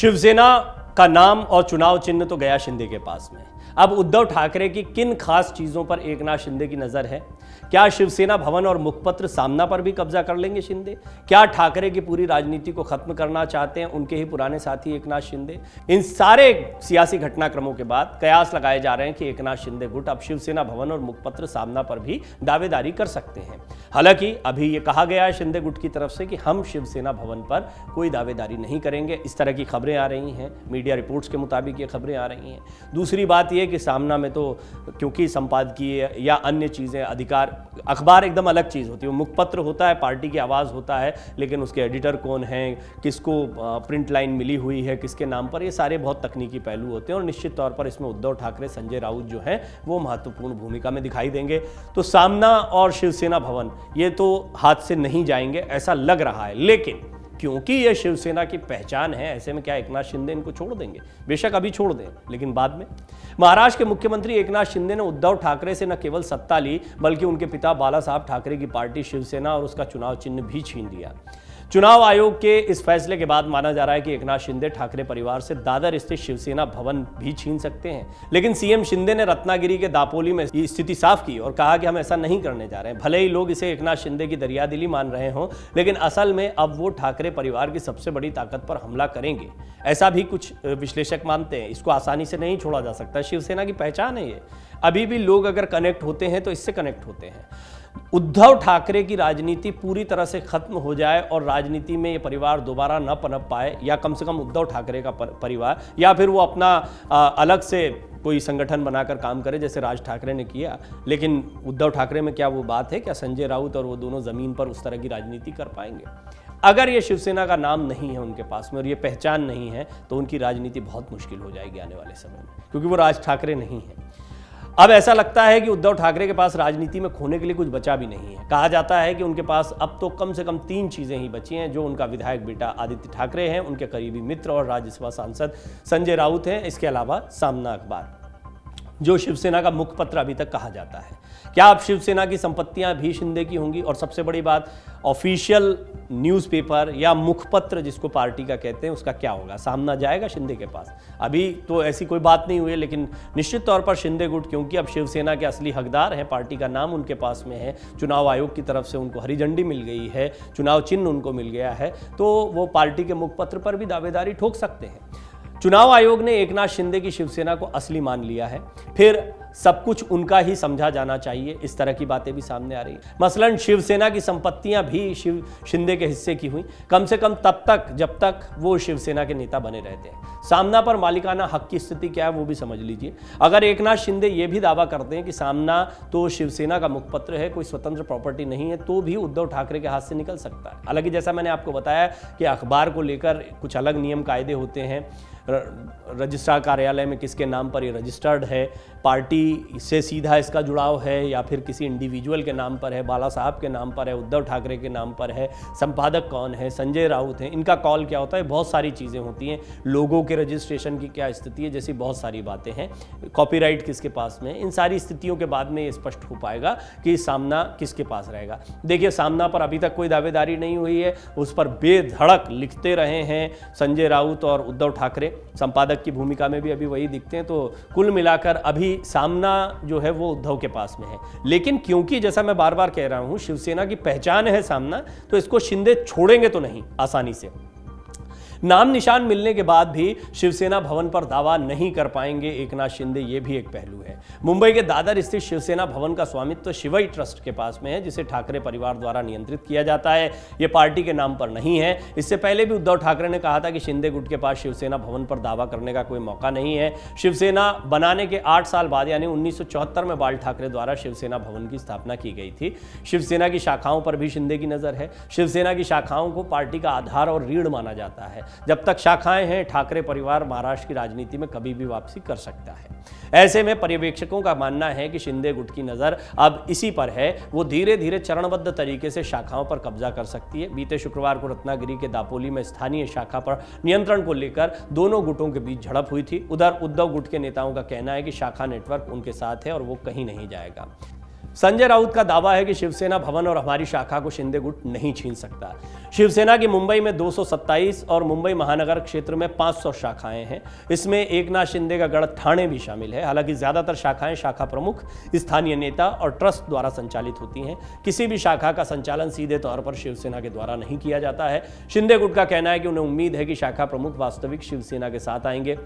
शिवसेना का नाम और चुनाव चिन्ह तो गया शिंदे के पास में, अब उद्धव ठाकरे की किन खास चीजों पर एकनाथ शिंदे की नजर है? क्या शिवसेना भवन और मुखपत्र सामना पर भी कब्जा कर लेंगे शिंदे? क्या ठाकरे की पूरी राजनीति को खत्म करना चाहते हैं उनके ही पुराने साथी एकनाथ शिंदे? इन सारे सियासी घटनाक्रमों के बाद कयास लगाए जा रहे हैं कि एकनाथ शिंदे गुट अब शिवसेना भवन और मुखपत्र सामना पर भी दावेदारी कर सकते हैं। हालांकि अभी ये कहा गया है शिंदे गुट की तरफ से कि हम शिवसेना भवन पर कोई दावेदारी नहीं करेंगे, इस तरह की खबरें आ रही हैं, मीडिया रिपोर्ट्स के मुताबिक ये खबरें आ रही हैं। दूसरी बात ये कि सामना में तो क्योंकि संपादकीय या अन्य चीज़ें, अधिकार, अखबार एकदम अलग चीज़ होती है, मुखपत्र होता है, पार्टी की आवाज़ होता है, लेकिन उसके एडिटर कौन हैं, किसको प्रिंट लाइन मिली हुई है, किसके नाम पर, ये सारे बहुत तकनीकी पहलू होते हैं और निश्चित तौर पर इसमें उद्धव ठाकरे, संजय राउत जो हैं वो महत्वपूर्ण भूमिका में दिखाई देंगे। तो सामना और शिवसेना भवन ये तो हाथ से नहीं जाएंगे ऐसा लग रहा है, लेकिन क्योंकि यह शिवसेना की पहचान है, ऐसे में क्या एकनाथ शिंदे इनको छोड़ देंगे? बेशक अभी छोड़ दें, लेकिन बाद में। महाराष्ट्र के मुख्यमंत्री एकनाथ शिंदे ने उद्धव ठाकरे से न केवल सत्ता ली बल्कि उनके पिता बाला साहब ठाकरे की पार्टी शिवसेना और उसका चुनाव चिन्ह भी छीन लिया। चुनाव आयोग के इस फैसले के बाद माना जा रहा है कि एकनाथ शिंदे ठाकरे परिवार से दादर स्थित शिवसेना भवन भी छीन सकते हैं, लेकिन सीएम शिंदे ने रत्नागिरी के दापोली में स्थिति साफ की और कहा कि हम ऐसा नहीं करने जा रहे हैं। भले ही लोग इसे एकनाथ शिंदे की दरियादिली मान रहे हों, लेकिन असल में अब वो ठाकरे परिवार की सबसे बड़ी ताकत पर हमला करेंगे, ऐसा भी कुछ विश्लेषक मानते हैं। इसको आसानी से नहीं छोड़ा जा सकता, शिवसेना की पहचान है ये। अभी भी लोग अगर कनेक्ट होते हैं तो इससे कनेक्ट होते हैं। उद्धव ठाकरे की राजनीति पूरी तरह से खत्म हो जाए और राजनीति में ये परिवार दोबारा न पनप पाए, या कम से कम उद्धव ठाकरे का परिवार, या फिर वो अपना अलग से कोई संगठन बनाकर काम करे जैसे राज ठाकरे ने किया। लेकिन उद्धव ठाकरे में क्या वो बात है? क्या संजय राउत और वो दोनों ज़मीन पर उस तरह की राजनीति कर पाएंगे? अगर ये शिवसेना का नाम नहीं है उनके पास में और ये पहचान नहीं है तो उनकी राजनीति बहुत मुश्किल हो जाएगी आने वाले समय में, क्योंकि वो राज ठाकरे नहीं है। अब ऐसा लगता है कि उद्धव ठाकरे के पास राजनीति में खोने के लिए कुछ बचा भी नहीं है। कहा जाता है कि उनके पास अब तो कम से कम 3 चीज़ें ही बची हैं, जो उनका विधायक बेटा आदित्य ठाकरे हैं, उनके करीबी मित्र और राज्यसभा सांसद संजय राउत हैं, इसके अलावा सामना अखबार जो शिवसेना का मुखपत्र अभी तक कहा जाता है। क्या अब शिवसेना की संपत्तियां भी शिंदे की होंगी? और सबसे बड़ी बात, ऑफिशियल न्यूज़पेपर या मुखपत्र जिसको पार्टी का कहते हैं उसका क्या होगा? सामना जाएगा शिंदे के पास? अभी तो ऐसी कोई बात नहीं हुई, लेकिन निश्चित तौर पर शिंदे गुट, क्योंकि अब शिवसेना के असली हकदार हैं, पार्टी का नाम उनके पास में है, चुनाव आयोग की तरफ से उनको हरी झंडी मिल गई है, चुनाव चिन्ह उनको मिल गया है, तो वो पार्टी के मुखपत्र पर भी दावेदारी ठोक सकते हैं। चुनाव आयोग ने एकनाथ शिंदे की शिवसेना को असली मान लिया है, फिर सब कुछ उनका ही समझा जाना चाहिए, इस तरह की बातें भी सामने आ रही हैं। मसलन शिवसेना की संपत्तियां भी शिंदे के हिस्से की हुई, कम से कम तब तक जब तक वो शिवसेना के नेता बने रहते हैं। सामना पर मालिकाना हक की स्थिति क्या है वो भी समझ लीजिए। अगर एकनाथ शिंदे ये भी दावा करते हैं कि सामना तो शिवसेना का मुखपत्र है, कोई स्वतंत्र प्रॉपर्टी नहीं है, तो भी उद्धव ठाकरे के हाथ से निकल सकता है। हालांकि जैसा मैंने आपको बताया कि अखबार को लेकर कुछ अलग नियम कायदे होते हैं, रजिस्ट्रार कार्यालय में किसके नाम पर ये रजिस्टर्ड है, पार्टी से सीधा इसका जुड़ाव है या फिर किसी इंडिविजुअल के नाम पर है, बाला साहब के नाम पर है, उद्धव ठाकरे के नाम पर है, संपादक कौन है, संजय राउत हैं, इनका कॉल क्या होता है, बहुत सारी चीज़ें होती हैं, लोगों के रजिस्ट्रेशन की क्या स्थिति है, जैसी बहुत सारी बातें हैं, कॉपीराइट किसके पास में, इन सारी स्थितियों के बाद में ये स्पष्ट हो पाएगा कि सामना किसके पास रहेगा। देखिए, सामना पर अभी तक कोई दावेदारी नहीं हुई है, उस पर बेधड़क लिखते रहे हैं संजय राउत और उद्धव ठाकरे, संपादक की भूमिका में भी अभी वही दिखते हैं। तो कुल मिलाकर अभी सामना जो है वो उद्धव के पास में है, लेकिन क्योंकि जैसा मैं बार बार कह रहा हूं शिवसेना की पहचान है सामना, तो इसको शिंदे छोड़ेंगे तो नहीं आसानी से। नाम निशान मिलने के बाद भी शिवसेना भवन पर दावा नहीं कर पाएंगे एकनाथ शिंदे, ये भी एक पहलू है। मुंबई के दादर स्थित शिवसेना भवन का स्वामित्व शिवई ट्रस्ट के पास में है, जिसे ठाकरे परिवार द्वारा नियंत्रित किया जाता है, ये पार्टी के नाम पर नहीं है। इससे पहले भी उद्धव ठाकरे ने कहा था कि शिंदे गुट के पास शिवसेना भवन पर दावा करने का कोई मौका नहीं है। शिवसेना बनाने के 8 साल बाद यानी 1974 में बाल ठाकरे द्वारा शिवसेना भवन की स्थापना की गई थी। शिवसेना की शाखाओं पर भी शिंदे की नज़र है। शिवसेना की शाखाओं को पार्टी का आधार और रीढ़ माना जाता है। जब तक शाखाएं हैं, ठाकरे परिवार महाराष्ट्र की राजनीति में कभी भी वापसी कर सकता है। ऐसे में पर्यवेक्षकों का मानना है कि शिंदे गुट की नज़र अब इसी पर है, वो धीरे धीरे चरणबद्ध तरीके से शाखाओं पर कब्जा कर सकती है। बीते शुक्रवार को रत्नागिरी के दापोली में स्थानीय शाखा पर नियंत्रण को लेकर दोनों गुटों के बीच झड़प हुई थी। उधर उद्धव गुट के नेताओं का कहना है कि शाखा नेटवर्क उनके साथ है और वो कहीं नहीं जाएगा। संजय राउत का दावा है कि शिवसेना भवन और हमारी शाखा को शिंदे गुट नहीं छीन सकता। शिवसेना की मुंबई में 227 और मुंबई महानगर क्षेत्र में 500 शाखाएं हैं। इसमें एकनाथ शिंदे का गढ़ ठाणे भी शामिल है। हालांकि ज्यादातर शाखाएं शाखा प्रमुख, स्थानीय नेता और ट्रस्ट द्वारा संचालित होती हैं। किसी भी शाखा का संचालन सीधे तौर पर शिवसेना के द्वारा नहीं किया जाता है। शिंदे गुट का कहना है कि उन्हें उम्मीद है कि शाखा प्रमुख वास्तविक शिवसेना के साथ आएंगे।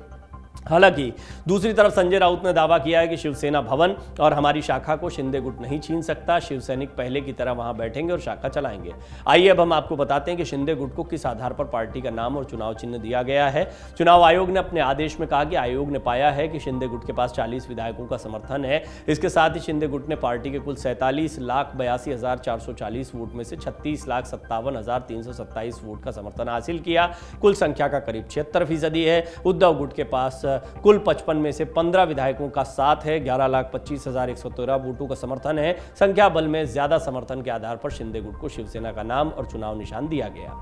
हालांकि दूसरी तरफ संजय राउत ने दावा किया है कि शिवसेना भवन और हमारी शाखा को शिंदे गुट नहीं छीन सकता। शिवसैनिक पहले की तरह वहां बैठेंगे और शाखा चलाएंगे। आइए अब हम आपको बताते हैं कि शिंदे गुट को किस आधार पर पार्टी का नाम और चुनाव चिन्ह दिया गया है। चुनाव आयोग ने अपने आदेश में कहा कि आयोग ने पाया है कि शिंदे गुट के पास 40 विधायकों का समर्थन है। इसके साथ ही शिंदे गुट ने पार्टी के कुल 47,82,440 वोट में से 36,57,327 वोट का समर्थन हासिल किया। कुल संख्या का करीब 76% है। उद्धव गुट के पास कुल 55 में से 15 विधायकों का साथ है। 11,25,113 वोटों का समर्थन है। संख्या बल में ज्यादा समर्थन के आधार पर शिंदे गुट को शिवसेना का नाम और चुनाव निशान दिया गया।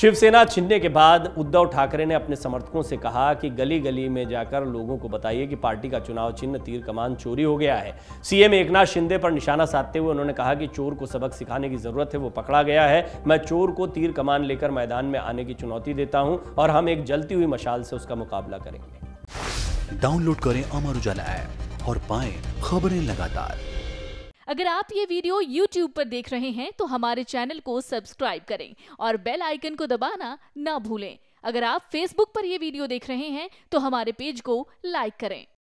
शिवसेना छिनने के बाद उद्धव ठाकरे ने अपने समर्थकों से कहा कि गली गली में जाकर लोगों को बताइए कि पार्टी का चुनाव चिन्ह, तीर कमान चोरी हो गया है। सीएम एकनाथ शिंदे पर निशाना साधते हुए उन्होंने कहा कि चोर को सबक सिखाने की जरूरत है, वो पकड़ा गया है। मैं चोर को तीर कमान लेकर मैदान में आने की चुनौती देता हूं और हम एक जलती हुई मशाल से उसका मुकाबला करेंगे। डाउनलोड करें अमर उजाला ऐप और पाएं खबरें लगातार। अगर आप ये वीडियो YouTube पर देख रहे हैं तो हमारे चैनल को सब्सक्राइब करें और बेल आइकन को दबाना ना भूलें। अगर आप Facebook पर ये वीडियो देख रहे हैं तो हमारे पेज को लाइक करें।